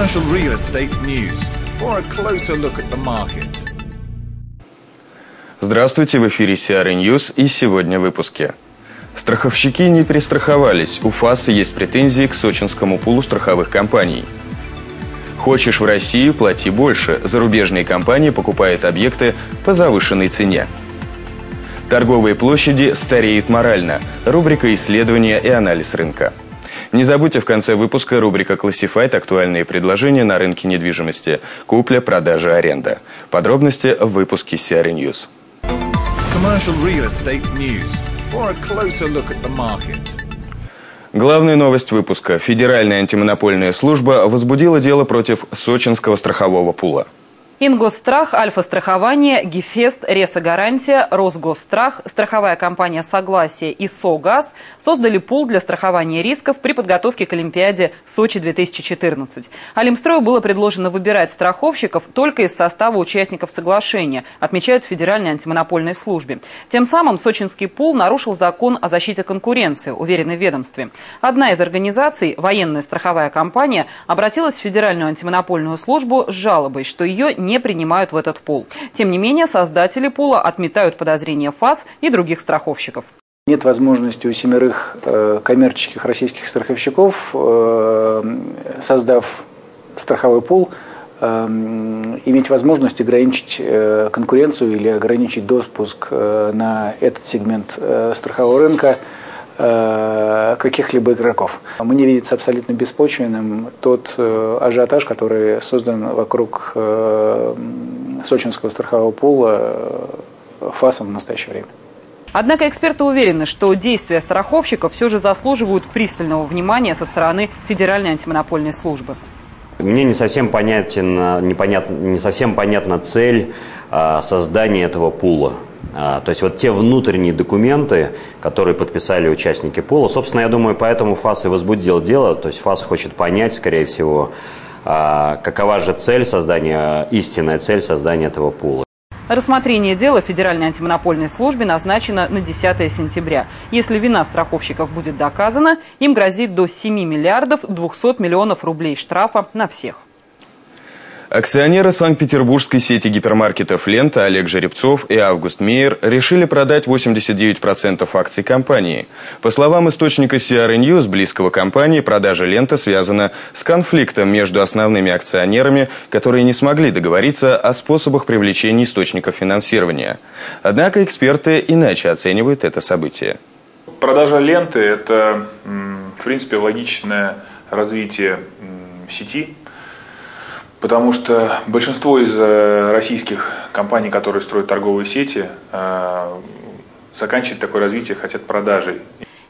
Commercial Real Estate News for a closer look at the market. Здравствуйте, в эфире CRE News и сегодня в выпуске. Страховщики не перестраховались, у ФАСа есть претензии к сочинскому пулу страховых компаний. Хочешь в Россию – плати больше, зарубежные компании покупают объекты по завышенной цене. Торговые площади стареют морально. Рубрика «Исследования и анализ рынка». Не забудьте, в конце выпуска рубрика «Classified. Актуальные предложения на рынке недвижимости. Купля, продажа, аренда». Подробности в выпуске CRE News. Главная новость выпуска. Федеральная антимонопольная служба возбудила дело против сочинского страхового пула. Ингострах, Альфа-страхование, Гефест, Реса-гарантия, Росгострах, страховая компания «Согласие» и «СОГАЗ» создали пул для страхования рисков при подготовке к Олимпиаде Сочи-2014. Олимпстрою было предложено выбирать страховщиков только из состава участников соглашения, отмечают в Федеральной антимонопольной службе. Тем самым сочинский пул нарушил закон о защите конкуренции, уверены в ведомстве. Одна из организаций, военная страховая компания, обратилась в Федеральную антимонопольную службу с жалобой, что ее не принимают в этот пул. Тем не менее, создатели пула отметают подозрения ФАС и других страховщиков. Нет возможности у 7 коммерческих российских страховщиков, создав страховой пул, иметь возможность ограничить конкуренцию или ограничить допуск на этот сегмент страхового рынка каких-либо игроков. Мне видится абсолютно беспочвенным тот ажиотаж, который создан вокруг сочинского страхового пула ФАСом в настоящее время. Однако эксперты уверены, что действия страховщиков все же заслуживают пристального внимания со стороны Федеральной антимонопольной службы. Мне не совсем понятна цель создания этого пула. То есть вот те внутренние документы, которые подписали участники пула, собственно, я думаю, поэтому ФАС и возбудил дело. То есть ФАС хочет понять, скорее всего, какова же цель создания, истинная цель создания этого пула. Рассмотрение дела в Федеральной антимонопольной службе назначено на 10 сентября. Если вина страховщиков будет доказана, им грозит до 7 миллиардов 200 миллионов рублей штрафа на всех. Акционеры санкт-петербургской сети гипермаркетов «Лента» Олег Жеребцов и Август Мейер решили продать 89% акций компании. По словам источника CRE News, близкого компании, продажа «Лента» связана с конфликтом между основными акционерами, которые не смогли договориться о способах привлечения источников финансирования. Однако эксперты иначе оценивают это событие. Продажа «Ленты» – это, в принципе, логичное развитие сети. Потому что большинство из российских компаний, которые строят торговые сети, заканчивают такое развитие, хотят продажей.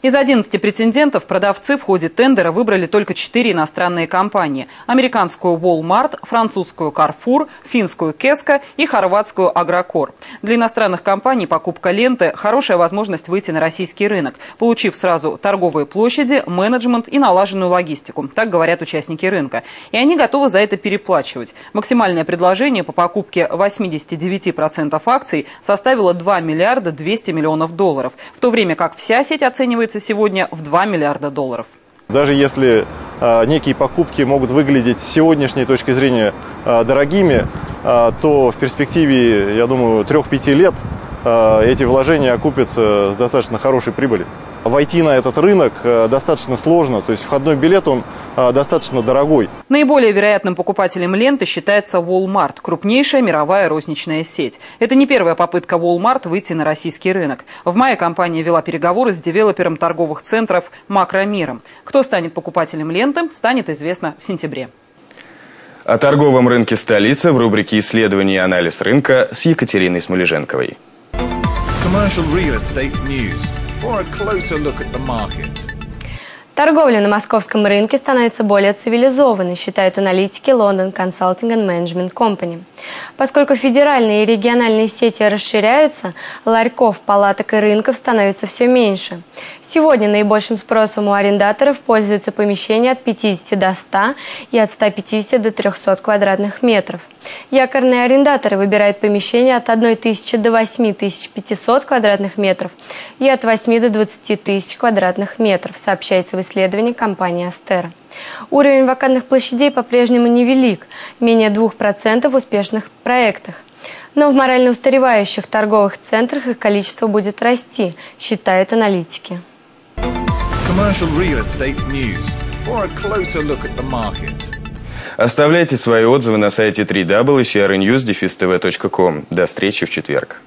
Из 11 претендентов продавцы в ходе тендера выбрали только 4 иностранные компании – американскую Walmart, французскую Carrefour, финскую Kesko и хорватскую Agrocor. Для иностранных компаний покупка «Ленты» – хорошая возможность выйти на российский рынок, получив сразу торговые площади, менеджмент и налаженную логистику, так говорят участники рынка. И они готовы за это переплачивать. Максимальное предложение по покупке 89% акций составило 2 миллиарда 200 миллионов долларов, в то время как вся сеть оценивается сегодня в 2 миллиарда долларов. Даже если некие покупки могут выглядеть с сегодняшней точки зрения дорогими, то в перспективе, я думаю, 3-5 лет эти вложения окупятся с достаточно хорошей прибылью. Войти на этот рынок достаточно сложно, то есть входной билет он достаточно дорогой. Наиболее вероятным покупателем «Ленты» считается Walmart, крупнейшая мировая розничная сеть. Это не первая попытка Walmart выйти на российский рынок. В мае компания вела переговоры с девелопером торговых центров Макромиром. Кто станет покупателем «Ленты», станет известно в сентябре. О торговом рынке столицы в рубрике «Исследования и анализ рынка» с Екатериной Смоляженковой. Торговля на московском рынке становится более цивилизованной, считают аналитики London Consulting and Management Company. Поскольку федеральные и региональные сети расширяются, ларьков, палаток и рынков становится все меньше. Сегодня наибольшим спросом у арендаторов пользуются помещения от 50 до 100 и от 150 до 300 квадратных метров. Якорные арендаторы выбирают помещения от 1 тысячи до 8500 квадратных метров и от 8 до 20 тысяч квадратных метров, сообщается в исследовании компании Astera. Уровень вакантных площадей по-прежнему невелик, менее 2% в успешных проектах. Но в морально устаревающих торговых центрах их количество будет расти, считают аналитики. Оставляйте свои отзывы на сайте www.crnews.com. До встречи в четверг.